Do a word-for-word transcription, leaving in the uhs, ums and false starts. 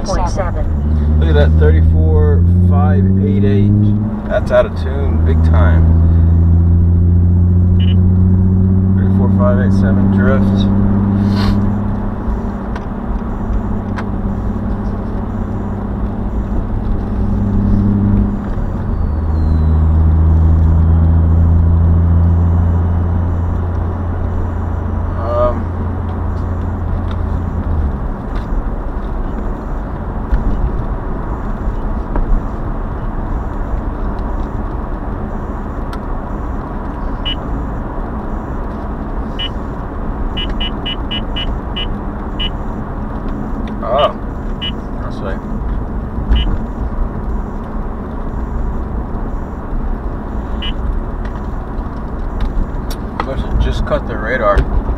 thirty-four point seven. Look at that, thirty-four point five eight eight. That's out of tune, big time. thirty-four point five eight seven drift. Must have just cut the radar.